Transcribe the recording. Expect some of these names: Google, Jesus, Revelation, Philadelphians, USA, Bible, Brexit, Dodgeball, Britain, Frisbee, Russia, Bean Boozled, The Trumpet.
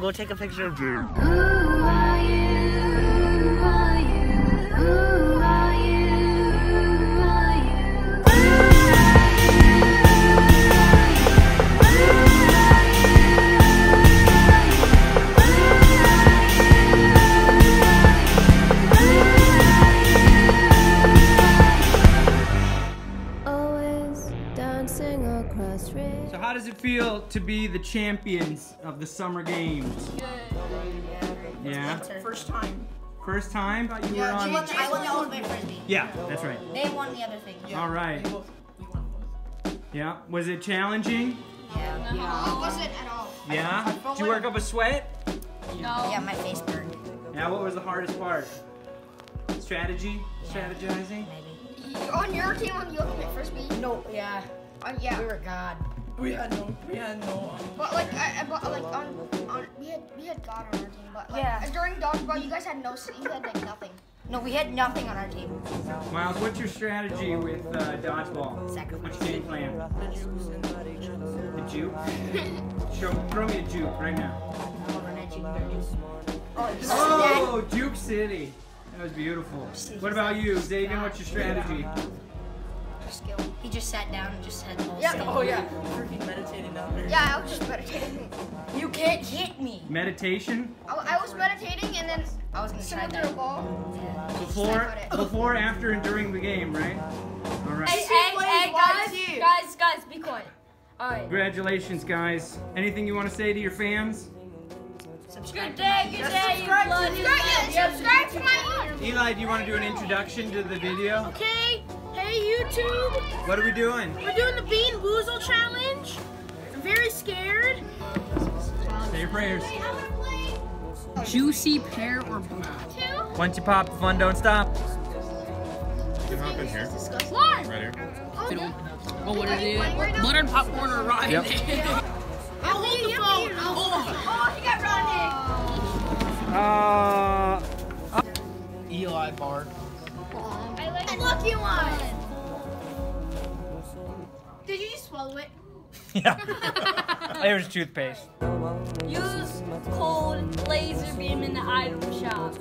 Go take a picture of you. Who are you? Who are you? Who are you? Always dancing across rivers. So how does it feel to be the champions of the summer games? Yeah. First time? I won the ultimate frisbee. Yeah, that's right. They won the other thing. Yeah. All right. Yeah. Was it challenging? Yeah. No. It wasn't at all. Yeah. Did you work up a sweat? No. Yeah, my face burned. Yeah. What was the hardest part? Strategy? Yeah. Strategizing? Maybe. On your team, on the ultimate frisbee? No. Yeah. Yeah. We were God. We had no. But we had God on our team, but like, yeah. During Dodgeball, you guys had like nothing. No, we had nothing on our team. Miles, what's your strategy with Dodgeball? Sacrifice. What's your game plan? The juke? Throw me a juke right now. Oh, Juke City. That was beautiful. What about you, Xavier? What's your strategy? Skill. He just sat down and just had the whole thing. Oh yeah. Freaking meditating out there. Yeah, I was just meditating. You can't hit me. Meditation? I was meditating and then I was gonna try that. Ball. Yeah. Before, after, and during the game, right? All right. Hey guys, be quiet. All right. Congratulations, guys. Anything you want to say to your fans? Subscribe to my YouTube. Eli, do you want to do an introduction to the video? Okay. Hey YouTube! What are we doing? We're doing the Bean Boozled challenge. I'm very scared. Say your prayers. Juicy pear or banana. Once you pop, the fun don't stop. You hop in here. What? Right here. Oh, what is it? Butter and popcorn or rye? Yep. I'll hold the phone. Oh, he got running. Eli barred. I like lucky one. Did you just swallow it? Yeah. There's toothpaste. Use cold laser beam in the item shop.